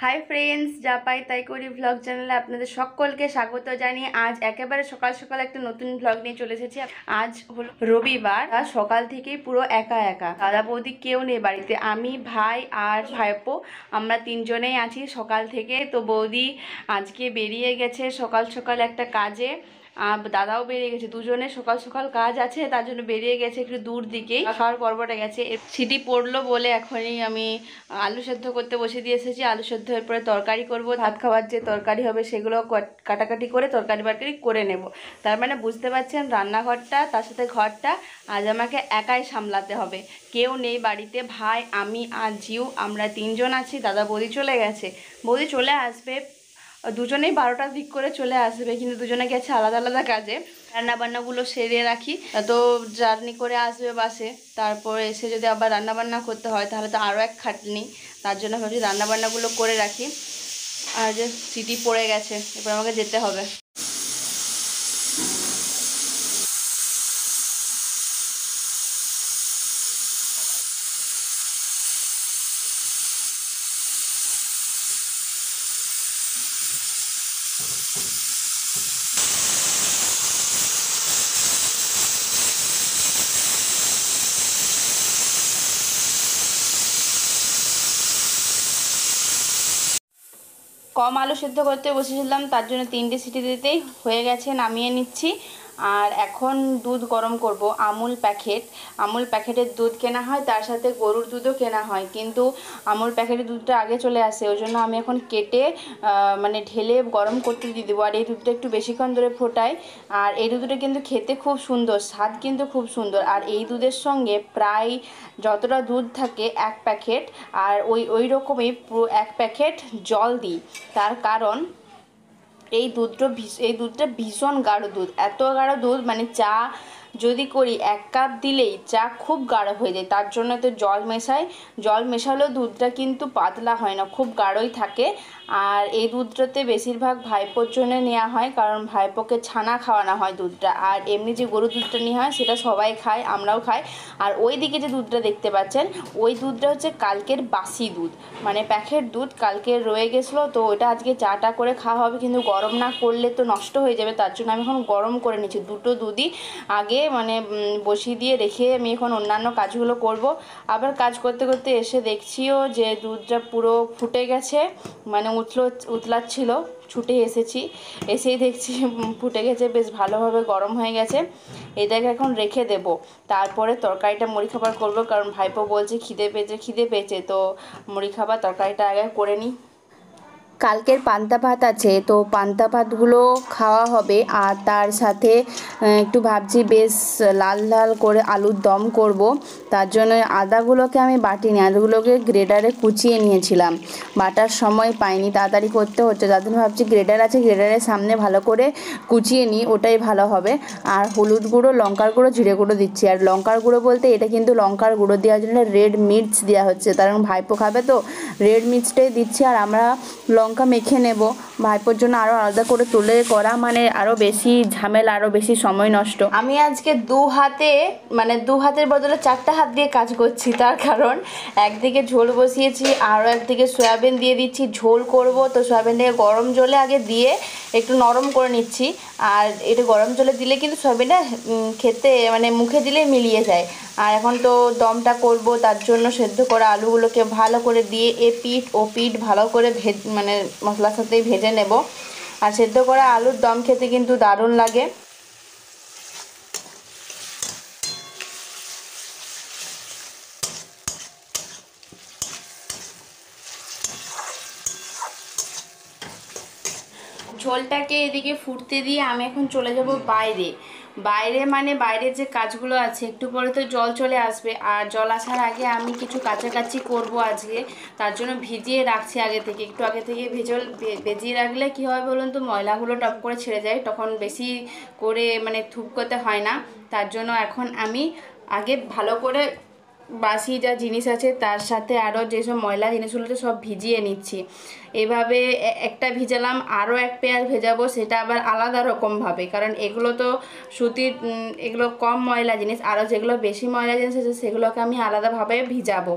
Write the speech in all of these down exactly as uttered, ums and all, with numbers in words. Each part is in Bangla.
हाई फ्रेंड्स जापाई ताई कोरी व्लॉग चैनल अपन सकल के स्वागत जानिए आज एकेबारे सकाल सकाल एक नतून व्लॉग निये चले एसेछि। आज हलो रविवार सकाल थेके पुरो एका एका दादा बौदी केउ नेई बाड़ीते आमी भाई आर भाईपो आमरा तीनजनेई आछि सकाल थेके। तो बौदी आज के बेरिये गेछे सकाल सकाल एकटा काजे, दादाओ बेरिये गेछे, दुजोने सकाल सकाल काज आछे तार जोन्नो बेरिये गेछे एकटु दूर दिके। खावार पर्वटा गेछे सीटी पड़लो बोले एखोनी आमी आलू सेদ্ধ करते बसे दिये एसेछि। आलू सेদ্ধের পরে तरकारी करब, भात खावार जे तरकारी होबे सेगुलो काटाकाटी करे तरकारी बाटकारी करे नेब। तार माने बुझते पारछेन रान्नाघरटा तार साथे घरटा आज आमाके एकाई सामलाते होबे, केउ नेई बाड़ीते। भाई आमी आर जिउ आमरा तीनजन आछि। दादा बौदी चले गेछे, बौदी चले आसबे দুজনেই বারোটার দিক করে চলে আসবে, কিন্তু দুজনে গেছে আলাদা আলাদা কাজে। রান্নাবান্নাগুলো সেরে রাখি, তো জার্নি করে আসবে বাসে, তারপর এসে যদি আবার রান্নাবান্না করতে হয় তাহলে তো আরও এক খাটনি। তার জন্য ভাবছি রান্নাবান্নাগুলো করে রাখি। আর যে সিটি পড়ে গেছে, এবার আমাকে যেতে হবে। कम आलू सिद्ध करते बसेছিলাম, তার জন্য তিনটে সিটি দিতেই হয়ে গেছে, নামিয়ে নিচ্ছি। আর এখন দুধ গরম করব। আমুল প্যাকেট, আমুল প্যাকেটের দুধ কেনা হয়, তার সাথে গরুর দুধও কেনা হয়, কিন্তু আমুল প্যাকেটের দুধটা আগে চলে আসে, ওই জন্য আমি এখন কেটে মানে ঢেলে গরম করতে দিয়ে দেবো। আর এই দুধটা একটু বেশিক্ষণ ধরে ফোটাই, আর এই দুধটা কিন্তু খেতে খুব সুন্দর, স্বাদ কিন্তু খুব সুন্দর। আর এই দুধের সঙ্গে প্রায় যতটা দুধ থাকে এক প্যাকেট আর ওই ওই রকমই এক প্যাকেট জল দিই, তার কারণ এই দুধটা এই দুধটা ভীষণ গাঢ় দুধ। এত গাঢ় দুধ মানে চা যদি করি এক কাপ দিলেই চা খুব গাঢ় হয়ে যায়, তার জন্য তো জল মেশাই। জল মেশালেও দুধটা কিন্তু পাতলা হয় না, খুব গাঢ়ই থাকে। আর এই দুধটাতে বেশিরভাগ ভাইপোর জন্য নেওয়া হয়, কারণ ভাইপোকে ছানা খাওয়ানো হয় দুধটা। আর এমনি যে গরুর দুধটা নেওয়া হয় সেটা সবাই খায়, আমরাও খাই। আর ওই দিকে যে দুধটা দেখতে পাচ্ছেন ওই দুধটা হচ্ছে কালকের বাসি দুধ, মানে প্যাকেট দুধ কালকে রয়ে গেছিলো, তো ওইটা আজকে চাটা করে খাওয়া হবে, কিন্তু গরম না করলে তো নষ্ট হয়ে যাবে, তার জন্য আমি এখন গরম করে নিচ্ছি। দুটো দুধই আগে মানে বসিয়ে দিয়ে রেখে আমি এখন অন্যান্য কাজগুলো করব। আবার কাজ করতে করতে এসে দেখছিও যে দুধটা পুরো ফুটে গেছে, মানে উতলো উতলাচ্ছিল, ছুটে এসেছি, এসেই দেখছি ফুটে গেছে, বেশ ভালোভাবে গরম হয়ে গেছে। এটাকে এখন রেখে দেব, তারপরে তরকারিটা মুড়ি খাবার করবো, কারণ ভাইপো বলছে খিদে পেয়েছে খিদে পেয়েছে, তো মুড়ি খাবার তরকারিটা আগে করে নিই। কালকের পান্তা ভাত আছে, তো পান্তা ভাতগুলো খাওয়া হবে, আর তার সাথে একটু ভাবছি বেশ লাল লাল করে আলুর দম করব। তার জন্য আদাগুলোকে আমি বাটিনি, আলুগুলোকে গ্রেটারে কুচিয়ে নিয়েছিলাম, বাটার সময় পাইনি, তাড়াতাড়ি করতে হচ্ছে, তার জন্য ভাবছি গ্রেটার আছে গ্রেটারের সামনে ভালো করে কুচিয়ে নিই, ওটাই ভালো হবে। আর হলুদ গুঁড়ো, লঙ্কার গুঁড়ো, জিরে গুঁড়ো দিচ্ছি। আর লঙ্কার গুঁড়ো বলতে এটা কিন্তু লঙ্কার গুঁড়ো দেওয়ার জন্য রেড মির্চ দেওয়া হচ্ছে, কারণ ভাইপো খাবে তো রেড মির্চটাই দিচ্ছি। আর আমরা লঙ্কা মেখে নেব, ভাইপোর জন্য আরও আলাদা করে তুলে করা মানে আরও বেশি ঝামেলা, আরও বেশি সময় নষ্ট। আমি আজকে দু হাতে মানে দু হাতের বদলে চারটা হাত দিয়ে কাজ করছি, তার কারণ একদিকে ঝোল বসিয়েছি, আরও একদিকে সয়াবিন দিয়ে দিচ্ছি, ঝোল করব। তো সয়াবিনটাকে গরম জলে আগে দিয়ে একটু নরম করে নিচ্ছি, আর এটা গরম জলে দিলে কিন্তু সয়াবিনটা খেতে মানে মুখে দিলে মিলিয়ে যায়। আর এখন তো দমটা করব, তার জন্য সেদ্ধ করা আলুগুলোকে ভালো করে দিয়ে এ পিঠ ও পিঠ ভালো করে ভেজ মানে মশলার সাথেই ভেজে নেব। আর সেদ্ধ করা আলুর দম খেতে কিন্তু দারুণ লাগে। ঝোলটাকে এদিকে ফুটতে দিয়ে আমি এখন চলে যাব বাইরে। বাইরে মানে বাইরের যে কাজগুলো আছে, একটু পরে তো জল চলে আসবে, আর জল আসার আগে আমি কিছু কাচাকাচি করব আজকে, তার জন্য ভিজিয়ে রাখছি আগে থেকে। একটু আগে থেকে ভেজল ভেজিয়ে রাখলে কী হয় বলুন তো, ময়লাগুলো টপ করে ছেড়ে যায়, তখন বেশি করে মানে থুপকোতে হয় না। তার জন্য এখন আমি আগে ভালো করে বাসি যা জিনিস আছে তার সাথে আরও যেসব ময়লা জিনিসগুলোতে সব ভিজিয়ে নিচ্ছি। এভাবে একটা ভেজালাম, আরও এক পেয়ার ভেজাবো, সেটা আবার আলাদা রকমভাবে, কারণ এগুলো তো সুতির, এগুলো কম ময়লা জিনিস, আরও যেগুলো বেশি ময়লা জিনিস আছে সেগুলোকে আমি আলাদাভাবে ভিজাবো।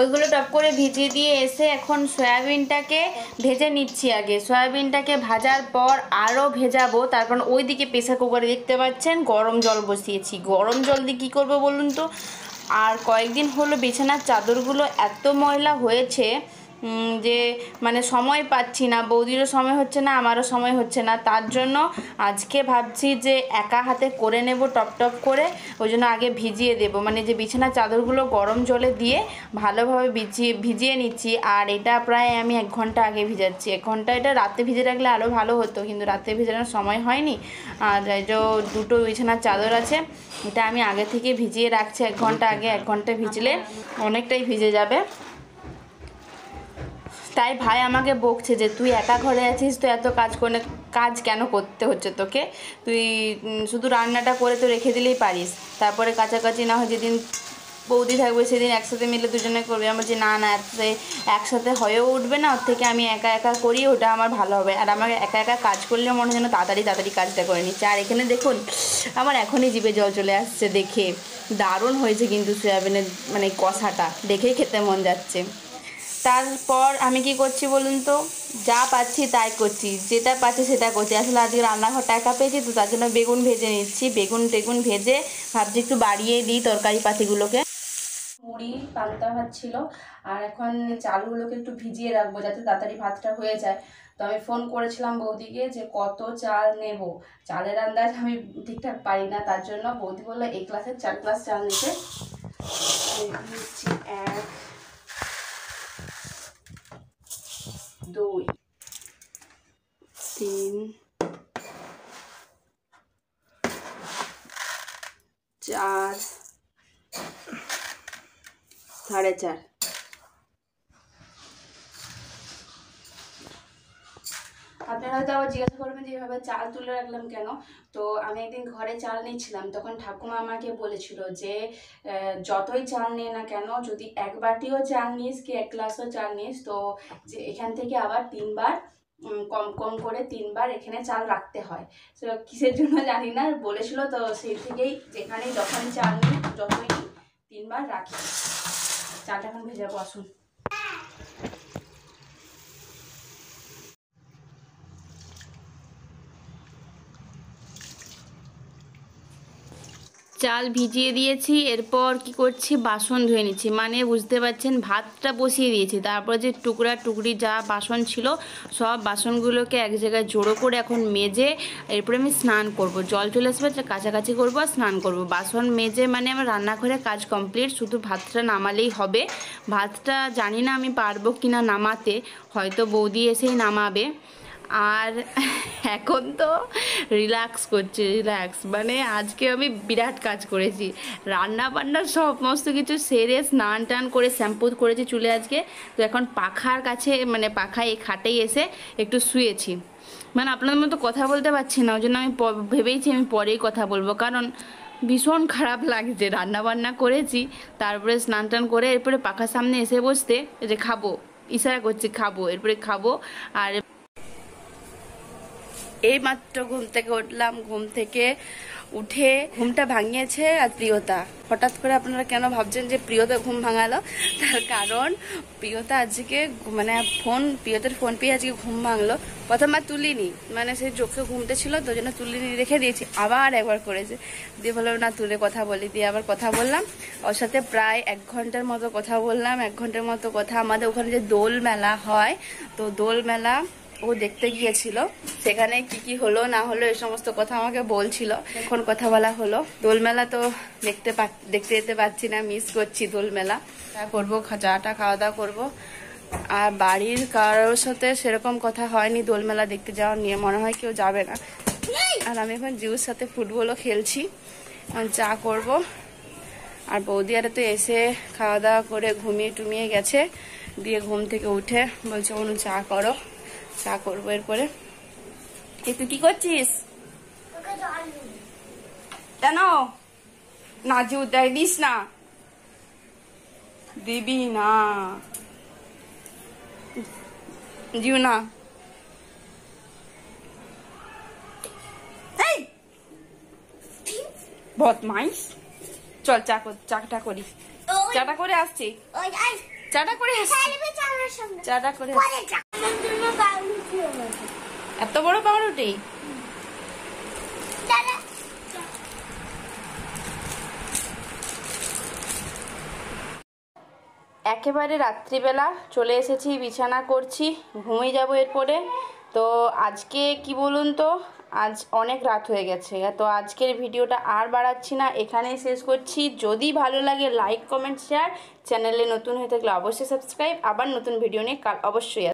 ওইগুলো টপ করে ভিজিয়ে দিয়ে এসে এখন সয়াবিনটাকে ভেজে নিচ্ছি। আগে সয়াবিনটাকে ভাজার পর আরও ভেজাবো, তারপর ওইদিকে প্রেসার কুকারে দেখতে পাচ্ছেন গরম জল বসিয়েছি। গরম জল দিয়ে কী করবো বলুন তো। আর কয়েকদিন হলো বিছানার চাদরগুলো এত ময়লা হয়েছে যে মানে সময় পাচ্ছি না, বৌদিরও সময় হচ্ছে না, আমারও সময় হচ্ছে না। তার জন্য আজকে ভাবছি যে একা হাতে করে নেব টপ টপ করে, ওই জন্য আগে ভিজিয়ে দেব। মানে যে বিছানার চাদরগুলো গরম জলে দিয়ে ভালোভাবে ভিজিয়ে ভিজিয়ে নিচ্ছি। আর এটা প্রায় আমি এক ঘন্টা আগে ভিজাচ্ছি। এক ঘন্টা এটা রাতে ভিজে রাখলে আরও ভালো হতো, কিন্তু রাতে ভিজানোর সময় হয়নি। আর এই যে দুটো বিছানার চাদর আছে, এটা আমি আগে থেকে ভিজিয়ে রাখছি এক ঘন্টা আগে। এক ঘন্টা ভিজলে অনেকটাই ভিজে যাবে। তাই ভাই আমাকে বকছে যে তুই একা ঘরে আছিস তো এত কাজ করে কাজ কেন করতে হচ্ছে তোকে, তুই শুধু রান্নাটা করে তো রেখে দিলেই পারিস, তারপরে কাছাকাছি না হয় যেদিন বৌদি থাকবে সেদিন একসাথে মিলে দুজনে করবে। আমার যে না না একসাথে একসাথে হয়েও উঠবে না, ওর থেকে আমি একা একা করি, ওটা আমার ভালো হবে। আর আমাকে একা একা কাজ করলেও মনে হয় যেন তাড়াতাড়ি তাড়াতাড়ি কাজটা করে নিচ্ছে। আর এখানে দেখুন আমার এখনই জিভে জল চলে আসছে দেখে, দারুণ হয়েছে কিন্তু সয়াবিনের মানে কষাটা দেখেই খেতে মন যাচ্ছে। তারপর আমি কি করছি বলুন তো, যা পাচ্ছি তাই করছি, যেটা পাচ্ছি সেটা করছি। আসলে আজকে রান্নাঘর টাকা পেয়েছি তো তার জন্য বেগুন ভেজে নিচ্ছি। বেগুন টেগুন ভেজে ভাবছি একটু বাড়িয়ে দিই তরকারি পাতিগুলোকে। মুড়ি পান্তা ভাত ছিল, আর এখন চালগুলোকে একটু ভিজিয়ে রাখবো যাতে তাড়াতাড়ি ভাতটা হয়ে যায়। তো আমি ফোন করেছিলাম বৌদিকে যে কত চাল নেব, চালের আন্দাজ আমি ঠিকঠাক পারি না, তার জন্য বৌদি বললো এক গ্লাসের চার গ্লাস চাল নিতে। এক দুই তিন চার সাড়ে চার আপনারা হয়তো আবার জিজ্ঞাসা করবেন যে এভাবে চাল তুলে রাখলাম কেন। তো আমি একদিন ঘরে চাল নিচ্ছিলাম, তখন ঠাকুমা আমাকে বলেছিল যে যতই চাল নিয়ে না কেন, যদি এক বাটিও চাল নিস কি এক গ্লাসও চাল নিস, তো যে এখান থেকে আবার তিনবার কম কম করে তিনবার এখানে চাল রাখতে হয়। তো কিসের জন্য জানি না বলেছিল, তো সেই থেকেই যেখানেই যখন চাল নিই যতই তিনবার রাখি। চালটা এখন ভেজাবো, আসুন। চাল ভিজিয়ে দিয়েছি, এরপর কি করছি বাসন ধুয়ে নিচ্ছি। মানে বুঝতে পারছেন ভাতটা বসিয়ে দিয়েছি, তারপর যে টুকরা টুকরি যা বাসন ছিল সব বাসনগুলোকে এক জায়গায় জড়ো করে এখন মেজে এরপরে আমি স্নান করব। জল চলে আসবে, কাছাকাছি করবো আর স্নান করব। বাসন মেজে মানে আমার রান্নাঘরে কাজ কমপ্লিট, শুধু ভাতটা নামালেই হবে। ভাতটা জানি না আমি পারবো কি না নামাতে, হয়তো বৌদি এসেই নামাবে। আর এখন তো রিল্যাক্স করছি, রিল্যাক্স মানে আজকে আমি বিরাট কাজ করেছি। রান্না বান্না সমস্ত কিছু সেরে স্নান টান করে শ্যাম্পু করেছি চুলে আজকে। তো এখন পাখার কাছে মানে পাখায় এই খাটেই এসে একটু শুয়েছি। মানে আপনাদের মতো কথা বলতে পারছি না, ওই জন্য আমি ভেবেইছি আমি পরেই কথা বলবো, কারণ ভীষণ খারাপ লাগছে। রান্না বান্না করেছি, তারপরে স্নান টান করে এরপরে পাখার সামনে এসে বসতে যে খাবো ইশারা করছি, খাবো এরপরে খাবো। আর এই মাত্র ঘুম থেকে উঠলাম, ঘুম থেকে উঠে ঘুমটা ভাঙিয়েছে আর প্রিয়তা। হঠাৎ করে আপনারা কেন ভাবছেন যে প্রিয়তা ঘুম ভাঙালো, তার কারণ প্রিয়তা আজকে মানে ফোন প্রিয়তার ফোন পেয়ে আজকে ঘুম ভাঙলো। প্রথমবার তুলিনি, মানে সেই চোখে ঘুমতে ছিল তো জন্য তুলিনি, রেখে দিয়েছি। আবার একবার করেছে, দিয়ে বললাম না তুলে কথা বলি, দিয়ে আবার কথা বললাম ওর সাথে। প্রায় এক ঘন্টার মতো কথা বললাম, এক ঘন্টার মতো কথা। আমাদের ওখানে যে দোল মেলা হয়, তো দোল মেলা ও দেখতে গিয়েছিল, সেখানে কি কি হলো না হলো এই সমস্ত কথা আমাকে বলছিল। এখন কথা বলা হলো। দোলমেলা তো দেখতে দেখতে যেতে পারছি না, মিস করছি দোলমেলা। তা করবো, চাটা খাওয়া দাওয়া করবো। আর বাড়ির কারোর সাথে সেরকম কথা হয়নি দোলমেলা দেখতে যাওয়া নিয়ে, মনে হয় কেউ যাবে না। আর আমি এখন জিউর সাথে ফুটবলও খেলছি। এখন চা করবো। আর বৌদি আরে তো এসে খাওয়া দাওয়া করে ঘুমিয়ে টুমিয়ে গেছে, দিয়ে ঘুম থেকে উঠে বলছে অনু চা করো, চা করবো। এরপরে এই তুই কি করছিস কেন, না জিউ তাই দিস না, দিবি না জিউ না, বদমাইশ। চল চা চাটা করি, চাটা করে আসছি। চাটা করে চাটা করে এত বড় পাউরুটি একেবারে রাত্রিবেলা চলে এসেছি, বিছানা করছি, ঘুমিয়ে যাব। এরপরে তো আজকে কি বলুন তো, আজ অনেক রাত হয়ে গেছে, তো আজকের ভিডিওটা আর বাড়াচ্ছি না, এখানেই শেষ করছি। যদি ভালো লাগে লাইক কমেন্ট শেয়ার, চ্যানেলে নতুন হয়ে থাকলে অবশ্যই সাবস্ক্রাইব। আবার নতুন ভিডিও নিয়ে কাল অবশ্যই।